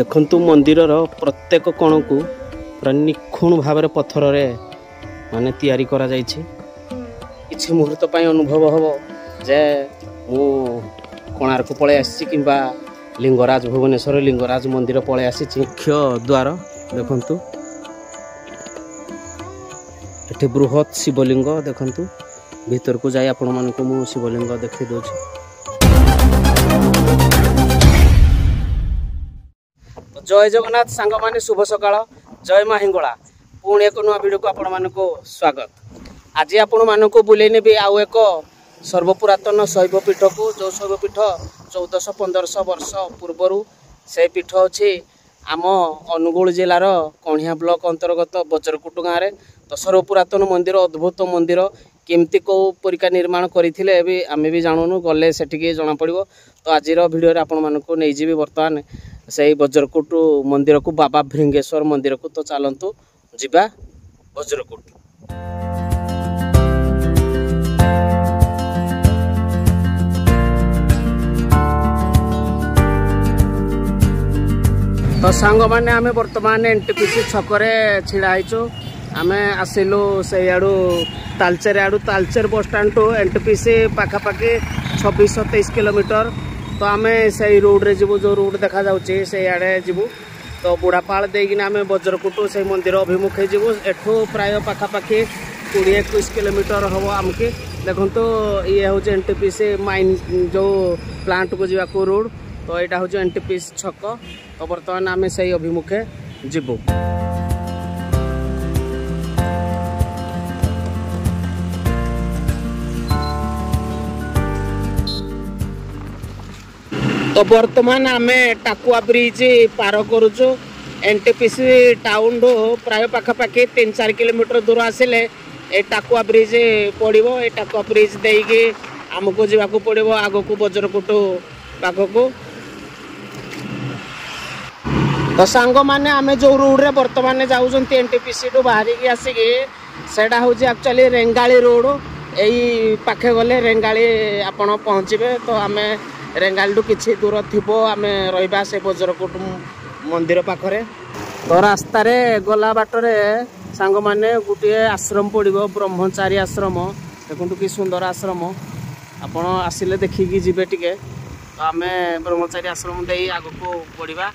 देखु मंदिर प्रत्येक कोण को पूरा निखुण भाव पथर रे माने तैयारी करा किसी मुहूर्त पर अनुभव हम जे मु कोणार्क पलै आसी कि लिंगराज भुवनेश्वर लिंगराज मंदिर पलै आसी मुख्य द्वार देखु ये बृहत् शिवलिंग देखु भीतर को जाई आपण मान को मु शिवलिंग देखी दो जय जगन्नाथ सांग माने शुभ सकाळ जय माँ हिंगोला पुणे एक नुआ भिड को आपण मान को स्वागत। आज आपण मान को बुले नेबी आउ एक सर्वपुरातन शैवपीठ को जो शैवपीठ 1400-1500 वर्ष पूर्वर से पीठ अच्छे आम अनुगुल जिलार कणिया ब्लॉक अंतर्गत बजरकोट गाँव में। तो सर्वपुरातन मंदिर अद्भुत मंदिर केमती को परिका निर्माण करथिले एबे आमे भी जाननु गले सेटिके जना पड़िवो। तो आजिर भिडियो रे आपण मान को नै जीवी वर्तमान सही बजरकोट मंदिर को बाबा भृंगेश्वर मंदिर को। तो चलतु जीवा बजरकोट। तो सांग माने आमे वर्तमान एनटीपीसी छकरे छिड़ा आइचो। आमे आसिलु से आडू तालचेर आडू Talcher bus stand to NTPC पाखापाखि 26-23 किलोमीटर। तो आम से रोड रे जीवु जो रोड देखा जाउचे से आड़े जीवु। तो बुढ़ापाल देकिना आम बजरकोट से मंदिर अभिमुखे जीवु। एठू प्राय पाखापाखि 20-21 किलोमीटर हम आमके। देखो तो ये हूँ एनटीपीसी माइन जो प्लांट को जीवा को रोड। तो यहाँ हूँ एनटीपीसी छक। तो बर्तमान आम से अभिमुखे जीवु। तो बर्तमान आमे टाकुआ ब्रिज पार करुचु। एनटीपीसी टाउन प्राय पाखापाखि 3-4 किलोमीटर दूर आसिले ए टाकुआ ब्रिज पड़ो। ए टाकुआ ब्रिज देगी आमको जावाक पड़ो आग को बजरकोट पाखकू। तो सांग माने आमे जो रोड रे बर्तमान जाऊँच एनटीपीसी बाहर की आसिकी सेटा हूँ एक्चुअली रेंगाली रोड। यही पाखे गले रेंगाली आपड़ पहुँचे। तो आम रेंगालू किसी दूर थी आम रहा से बजरकोट मंदिर पाखरे। तो रास्त गला बाटर सांग मैंने गोटे आश्रम पड़ो ब्रह्मचारी आश्रम। देखु कि सुंदर आश्रम आपड़ आसिले देखिकी जी टे। तो आम ब्रह्मचारी आश्रम दे आग को बढ़िया।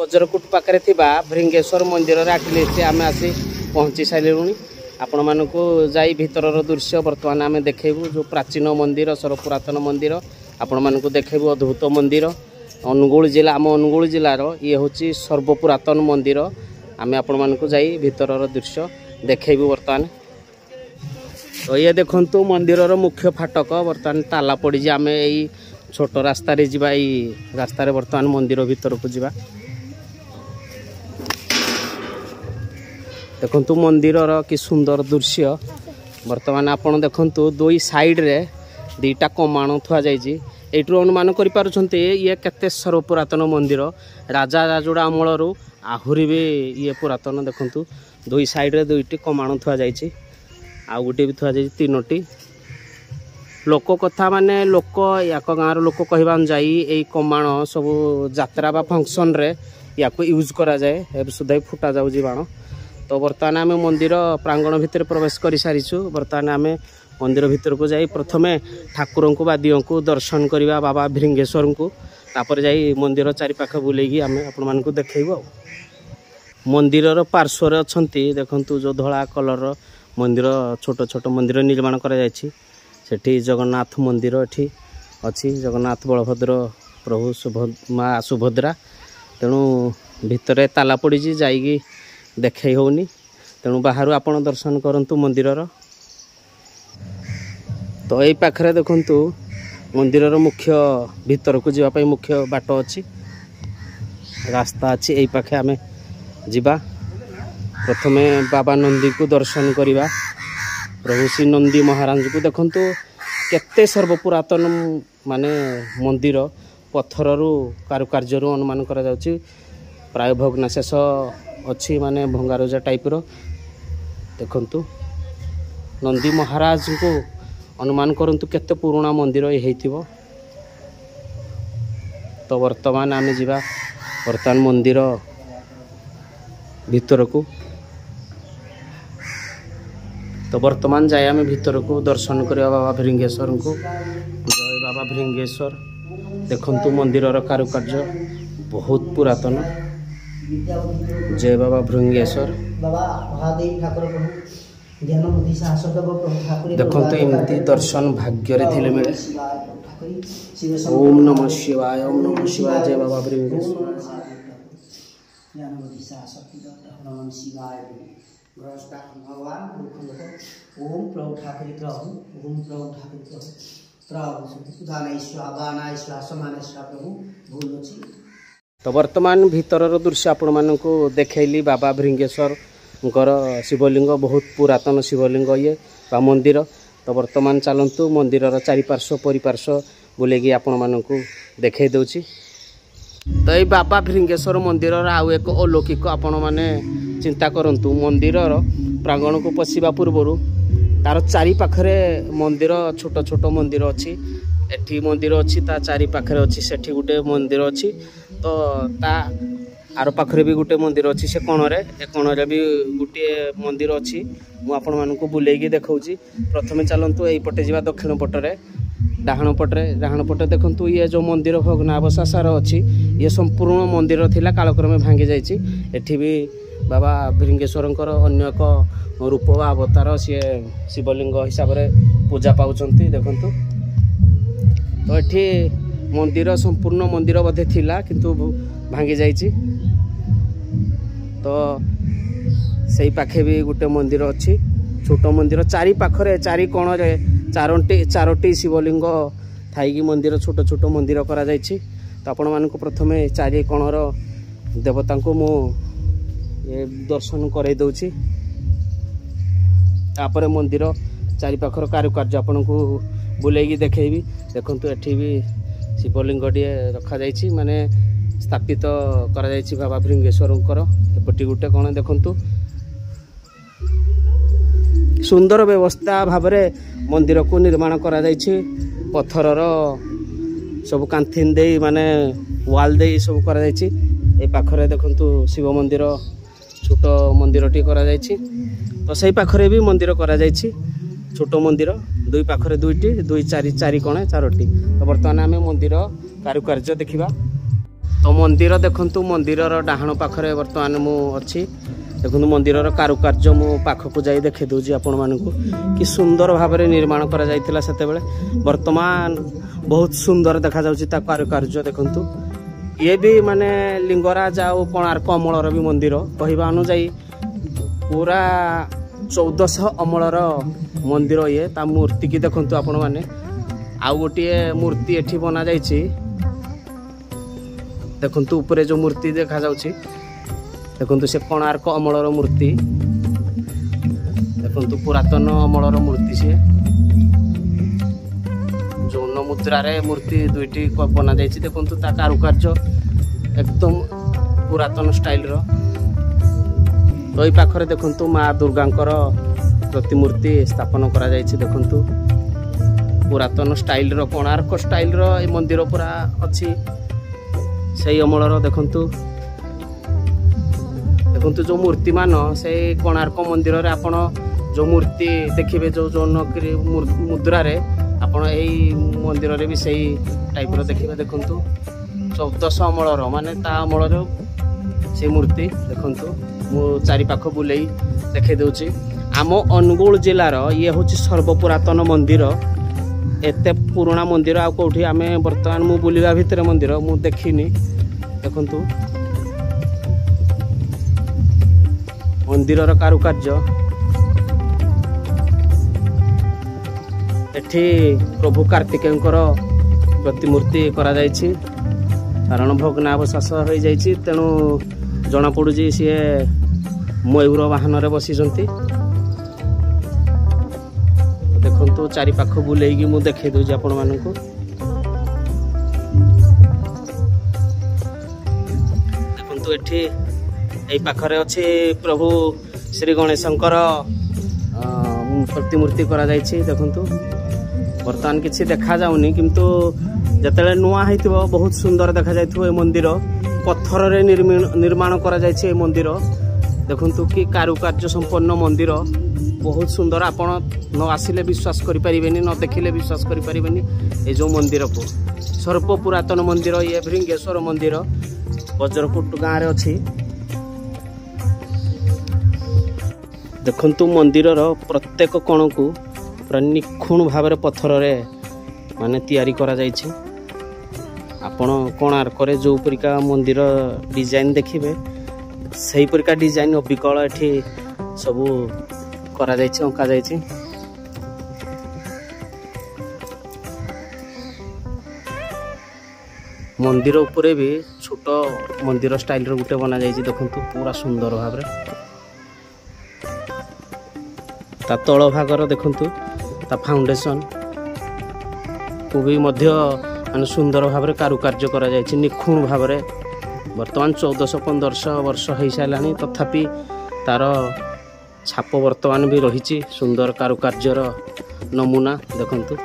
बजरकोट पाखे थी भृंगेश्वर मंदिर आटलिस्ट आम आसी पहुँची सारे। आपण मानक जाई भीतर दृश्य बर्तमान आम देखेबू जो प्राचीन मंदिर सर्वपुरातन मंदिर आपण मानक देखेबू अद्भुत मंदिर अनुगुल जिला आम अनुगुल जिलार ये हूँ सर्वपुरातन मंदिर। आम आपण मानक जाई भीतर दृश्य देखेबू बर्तमान। तो ये देखु मंदिर मुख्य फाटक बर्तमान ताला पड़ी। आम यही छोट रास्तार जावा रास्तार बर्तमान मंदिर भीतर को जावा। देखु मंदिर कि सुंदर दृश्य बर्तमान आप देखु दुई साइड रे दुईटा कमाण थुआ जाइए। यू अनुमान कर ये केते सर्वपुरातन मंदिर राजा राजुड़ा अमलर आहरी भी ये पुरातन। देखु दुई साइड रे दुईटी कमाण थुआ जाइए आ गोटे भी थुआ जाइए तीनोटी। लोक कथा माने लोक या गाँव रोक कह अनुजाई यही कमाण सब जरा बा फंक्शन रे या यूज कराए सुधा फुटा जाऊ बाण। तो बर्तमान आम मंदिर प्रांगण भितर प्रवेश कर सारीचु। बर्तमान आम मंदिर भितर को जाई प्रथमे ठाकुर को बा दियों को दर्शन करवा बाबा भृंगेश्वर को। तापर जाई मंदिर चारिपाख बुलेगी आम आपण मानक देखब। मंदिर पार्श्वर अच्छा देखु जो धला कलर मंदिर छोट छोट मंदिर निर्माण कर जगन्नाथ मंदिर एठी अच्छी जगन्नाथ बलभद्र प्रभु माँ सुभद्रा। तेणु भितर ताला पड़ी जाइगी देखे होनी। तेणु बाहर आप दर्शन करतु मंदिर। तो यही पाखे देखु मंदिर मुख्य भीतर को जीवाई मुख्य बाट अच्छी रास्ता अच्छी। यही पाखे आम जीवा प्रथमे बाबा नंदी को दर्शन करवा प्रभु श्री नंदी महाराज को। देखु केते सर्वपुरातन माने मंदिर पथर रु कारुकार्य अनुमान कर प्राय भग्नाशेष अच्छी माने भंगारुजा टाइप रो। देखु नंदी महाराज को अनुमान करंतु केते पुराना मंदिर ये तो वर्तमान आम जी वर्तमान मंदिर भीतर को तो वर्तमान जाए आम भीतर को दर्शन करवा बाबा भृंगेश्वर को। जय बाबा भृंगेश्वर। देखंतु मंदिरर कारुकार्य बहुत पुरातन। जय बाबा भृंगेश्वर। देखते एमती दर्शन भाग्य रे मिले। ओम नमः शिवाय, ओम नमः शिवाय। जय बाबा भृंगेश्वर। तो वर्तमान भीतर दृश्य आपण मानक देखली बाबा भृंगेश्वर शिवलिंग, बहुत पुरातन शिवलिंग ये बा मंदिर। तो वर्तमान चलतु मंदिर चारिपार्श्व परिपार्श्व बुलेगी आपण मानक देखई दूची। तो ये बाबा भृंगेश्वर मंदिर आउ एक अलौकिक आपण मैने चिंता करतु। मंदिर प्रांगण को पशिवा पूर्वर तार चारिपाखे मंदिर छोट छोट मंदिर अच्छी, एठी मंदिर अच्छी, चारिपाखे अच्छी, सेठी गोटे मंदिर अच्छी, तो ता आर पाखे भी गोटे मंदिर अच्छी, से कणरे ए कणरे भी गोटे मंदिर अच्छी। मुझे मानक बुले देखी। प्रथम चलतु यहीपटे जावा दक्षिण पटरे डाहण पटरे। डाहण पटे देखु ये जो मंदिर भग्नावशेष अच्छी ये संपूर्ण मंदिर थिला कालक्रमे भांगी जाइए। एठी भी बाबा भृंगेश्वर अन्य एक रूप व अवतार सी शिवलिंग हिसाब से पूजा पाँच। देखु तो ये मंदिर संपूर्ण मंदिर बोधे थिला किंतु भांगी जाइए। तो सही पाखे भी गोटे मंदिर अच्छी छोट मंदिर, चारिपाखे चारि कोणरे चारोटी शिवलिंग थी मंदिर छोट छोट मंदिर करा जाइए। तो आपण मानक प्रथम चारि कोणर देवता को मु दर्शन कराई दूची। तापर मंदिर चारिपाखर कारुकार्य आपण को बुलेगी देखी। देखु एठी भी शिवलिंग टे रखा जाइए माने स्थापित करा जाइए बाबा भृंगेश्वर। एपटी गोटे कौन देखु सुंदर व्यवस्था भाव मंदिर को निर्माण करा जाइए। पथर सब कांथिन दे माने वाल दे सब करा जाइए। ए पाखरे देखु शिव मंदिर छोट मंदिर टी करा जाइए। तो सही पाखरे भी मंदिर करा जाइए छोट मंदिर, दुई पाखरे दुईटी दुई चारि चारि कोणे चारोटी। तो बर्तमान आम मंदिर कारुकार्य देखा। तो मंदिर देखु मंदिर डाहण पाखे बर्तमान मु अच्छी। देखु मंदिर कारुकार्य मु पाखक जाई देखे दूसरी आपण मानक कि सुंदर भाव निर्माण करा जाइतिला सेते बेले। बर्तमान बहुत सुंदर देखा जाउची ता कारुकार्य। देखु ये भी माने लिंगराज आ कोणार्क अमलर भी मंदिर कहवा अनुजाई पूरा 1400 अमलर मंदिर ये ता मूर्ति की देखु आपण माने आउ गोटे मूर्ति एठी बना जाइची। देखंतु ऊपर जो मूर्ति देखा जाउची देखंतु से कोणार्क अमलर मूर्ति। देखंतु पुरातन अमलर मूर्ति से जौन मुद्रा रे मूर्ति दुईटी बना जाइए। देखंतु ता कारुकार्य एकदम पुरातन स्टाइल रो। तो ये पाखरे देखंतु माँ दुर्गांकर प्रतिमूर्ति स्थापन करा जाइए। देखंतु पुरातन स्टाइल रो कोणार्क स्टाइल रो ये मंदिर पूरा अच्छी सही अमलर। देखु देखु जो मूर्ति मान से कोणार्क मंदिर रे आपण जो मूर्ति देखिए जो जौन मुद्रा रे आपण यही मंदिर रे भी सही टाइप रो देखिए। देखु 1400 अमलर माने ता अमलर से मूर्ति। देखु मु चारिपाख बुले देखे दूची। आम अंगुल जिलार ये हूँ सर्वपुरातन मंदिर। एते पुराना मंदिर आ कोठी आमे वर्तमान मु बुलिवा भितर मंदिर मु देखिनी। देखंतु मंदिर रो कारुकार्य। एठी प्रभु कार्तिकेयनकर प्रतिमूर्ति करा जाइछि कारण भग्नावशेष होई जाइछि तेणु जना पडुछि सी मयूर वाहन रे बसिजंती। देखु चारिपाख बुले देखे दूसरी आपण मानक। देखु ये पाखे अच्छे प्रभु श्री गणेशंकर प्रतिमूर्ति देखु बर्तमान किसी देखा जाऊनी किंतु जिते नुआ हो बहुत सुंदर देखा जा मंदिर पत्थर रे निर्माण करा कर मंदिर देखु कि कारुकार्य संपन्न मंदिर बहुत सुंदर आपण न आसिले विश्वास करें न देखिले विश्वास करें जो मंदिर को सर्व पुरातन मंदिर ये भृंगेश्वर मंदिर बजरकोट गाँव में अच्छी देखु मंदिर प्रत्येक कोण को पूरा निखुण भाव पथर माने तैयारी करा जायछि। आपण कोणार्क जो परिका मंदिर डिजाइन देखिबे सही परिका डिजाइन अबिकल एठी सब करा जायछि अंका जायछि। मंदिर ऊपर भी छोटो मंदिर स्टाइल रो गुटे बना जायछि देखंतु पूरा सुंदर भाव रे ता तल भागर देखंतु ता फाउंडेशन को भी मान सुंदर भाव में कारुकार्य करा जायछि निखुण भाव में। बर्तमान 1400-1500 वर्ष हो सारा तथापि तार छाप बर्तमान भी रही सुंदर कारुकार्यर नमूना देखंतु।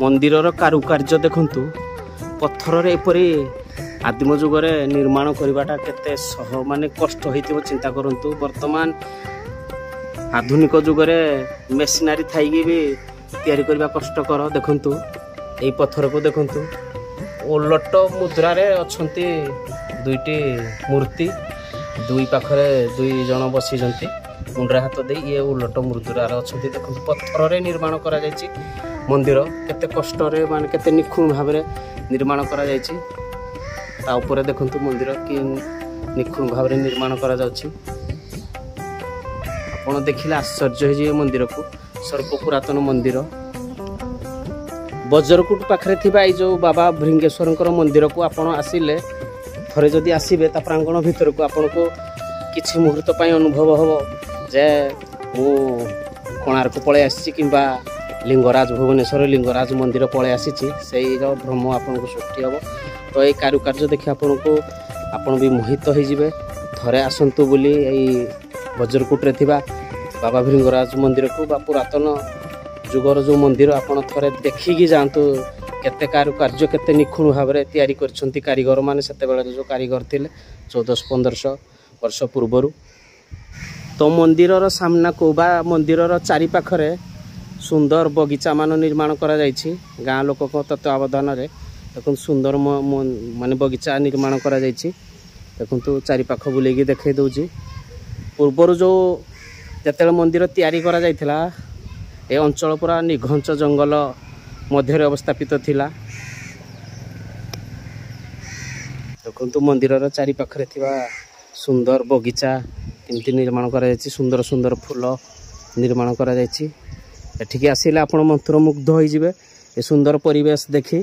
मंदिरर कारुकार्य देखंतु पत्थर एपरी आदिम जुगरे निर्माण करवाटा केते सह माने कष्ट होइतिबो चिंता करंतु। वर्तमान आधुनिक जुगरे मेसिनरी थाइगी भी तैयारी करबा कष्टकर देखंतु एई पत्थर को देखंतु ओलट मुद्रा रे अछंती दुईटी मूर्ति दुई पाखरे दुई जण बसिजंती मुंडा हाथ दे ये ओलट मुद्रा रे अछंती देखंतु पत्थर रे निर्माण करा जायछि मंदिर केते कष्ट रे माने केते निखुण भाव रे निर्माण करा जायछि। ता ऊपर देखंतु मंदिर कि निखुण भाव रे निर्माण करा जाउछि आपण देखिले आश्चर्य हे मंदिर को सर्व पुरातन मंदिर बजरकोट पाखरे थिबा ए जो बाबा भृंगेश्वर मंदिर को आपण आसिले थरे जदी आसीबे ता प्रांगण भितर को आपण को किछि मुहूर्त पय अनुभव होबो जे ओ कोणार्क पळे आसी किबा लिंगराज भुवनेश्वर लिंगराज मंदिर पलै आसी से भ्रम आपन को सृष्टि हे। तो ये कारुकार्य देखिए आपन भी मोहित होइजिबे थरे आसंतु बोली बजरकोट रे थिबा बाबा भृंगराज मंदिर को बा पुरातन जुगर जो मंदिर आपन थरे देखिकी जातु केते कारुकार्य केते निखुण भाव में तैयारी करछंती कारीगर माने सेतेबेले जो कारीगर थिले 1400-1500 वर्ष पूर्वर। तो मंदिरर सामना को बा मंदिरर चारि पाखरे सुंदर बगीचा मान निर्माण करा जायछि गाँ लोक तत्वावधान रे देखु सुंदर मान बगीचा निर्माण करा जायछि देखु चारि पाख बुलेगी देखै दउछि। पूर्वर जो जतल मंदिर तैयारी करा जायथिला ए अंचल पूरा निघंच जंगल मध्य अवस्थापित थिला देखु मंदिरर चारि पाखरे थिबा सुंदर बगीचा एमती निर्माण करा जायछि सुंदर सुंदर फूल निर्माण करा जायछि। एठिके आसिले आपण मंत्रमुग्ध होई जिवे ए सुंदर परिवेश देखि।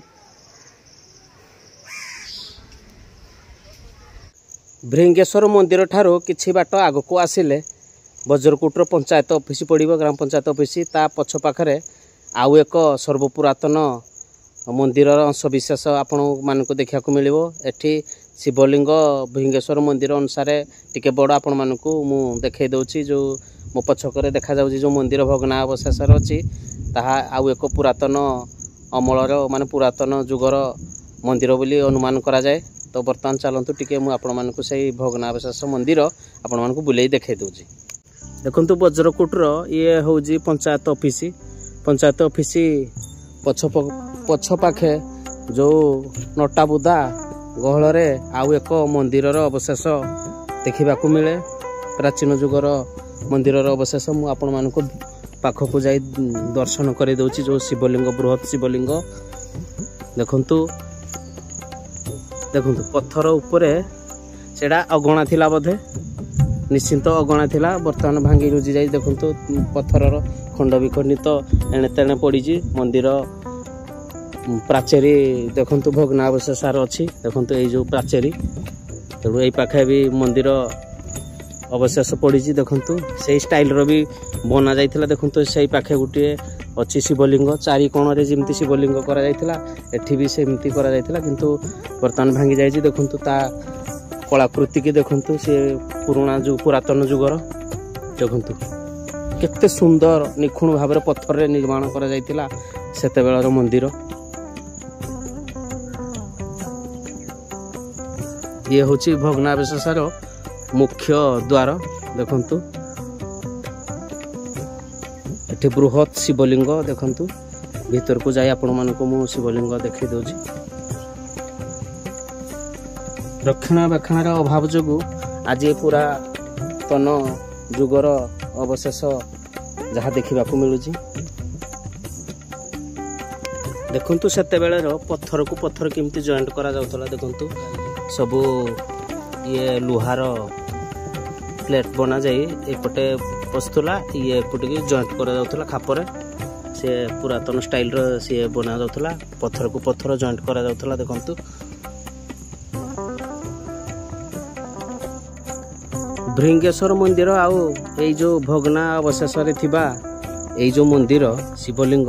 भृंगेश्वर मंदिर ठारो किछि बाट आगको आसिले बजरकोट पंचायत ऑफिस पड़िबो ग्राम पंचायत ऑफिस ता पछ पाखरे आउ एक सर्वपुरातन मंदिर अंश विशेष आपण मानको देखिया को मिलिबो। एठी शिवलिंग भृंगेश्वर मंदिर अनुसार टिके बड़ आपण मानको मु देखै दउछि जो मो पछकरे देखा जाउछि जो मंदिर भग्ना अवशेष अछि ताहा आउ एक पुरातन अमलर माने पुरातन जुगर मंदिर बोली अनुमान करा जाय। तो बर्तमान चलंतु टिके मु आपण मानको सही भग्ना अवशेष मंदिर आपण मानको बुलेई देखै दउछि। देखंतु बजरकोट रो ये होउछि पंचायत ऑफिस पछ पाखे जो नटा बुदा गहल रे आउ एक मंदिर रो अवशेष देखिबा को मिले प्राचीन जुगर मंदिर अवशेष मु आपण मान को पाख को जाई दर्शन करे दउछि जो शिवलिंग बृहत शिवलिंग देखंतु देखंतु पत्थर ऊपर सेडा अगणा थिला बधे निश्चिंत अगणा थिला बर्तमान भांगी रुजी जाई देखंतु पत्थर खंड विखंडित एणे तेणे पड़ीजी मंदिर प्राचेरी देखंतु भग्ना अवशेष अच्छी देखंतु ए जो प्राचेरी तेणु ए पाखे भी मंदिर अवशेष पड़ी देखु से स्टाइल रो भी बना जाता देखु से पाखे गोटे अच्छी शिवलिंग चारि कोण रे जमी शिवलिंग भी सेमती किंतु बर्तमान भांगी जाइए देखु ता कलाकृति की देखु सी पुराणा जो पुरातन जुगर देखु केते सुंदर निखुण भाव पत्थर रे निर्माण कर मंदिर ये हूँ भग्नावशेष मुख्य द्वार देखु ये बृहत शिवलिंग देखु भीतर को जाई आपण मानू शिवलिंग देखे दूसरी रक्षणा बेक्षणार अभाव जो आज पूरा तन जुगर अवशेष जहाँ देखा मिलू देखु से पत्थर को पत्थर केमती जॉइंट करा जाउतला देखु सबू ये लुहार प्लेट बना जाए एपटे पस्तुला ये एपटे की जॉइंट करा खापर से पुरातन स्टाइल रे बना जाउतला पत्थर को पत्थर जॉइंट करा जाउतला देखंतु भृंगेश्वर मंदिर आउ ये जो भग्ना अवशेष यो मंदिर शिवलिंग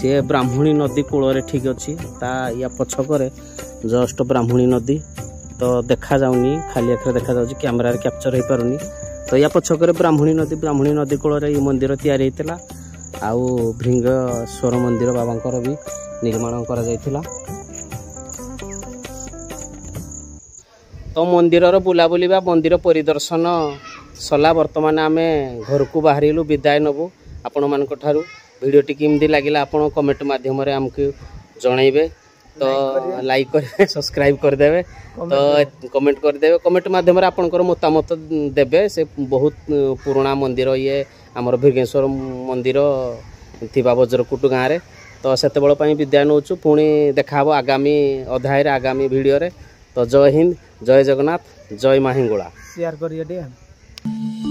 सी ब्राह्मणी नदी कूल ठीक अच्छी ता या पछकरे जस्ट ब्राह्मणी नदी तो देखा जाऊनी खाली आखिर देखा जाऊँ कैमेर कैप्चर हो पार नहीं तो या पछकरे ब्राह्मणी नदी कूल ये मंदिर या आउ भृंगेश्वर मंदिर बाबा भी निर्माण कर तो मंदिर बुलाबुली मंदिर परिदर्शन सरला बर्तमान आम घर को बाहर विदाय नबू आपण मान भिडटी किमती लगे आप कमेंट मध्यम आमको जनइबे तो लाइक करेंगे सब्सक्राइब करदे तो कमेंट करदे कमेंट मध्यम आपणकर मतामत देवे से बहुत पुराणा मंदिर ये आमर भृंगेश्वर मंदिर थी बजरकोट गाँव तो से विदाय नौ पुणी देखा आगामी अध्याय आगामी भिडियो तो जय हिंद जय जगन्नाथ जय माहिंगुला शेयर करिए।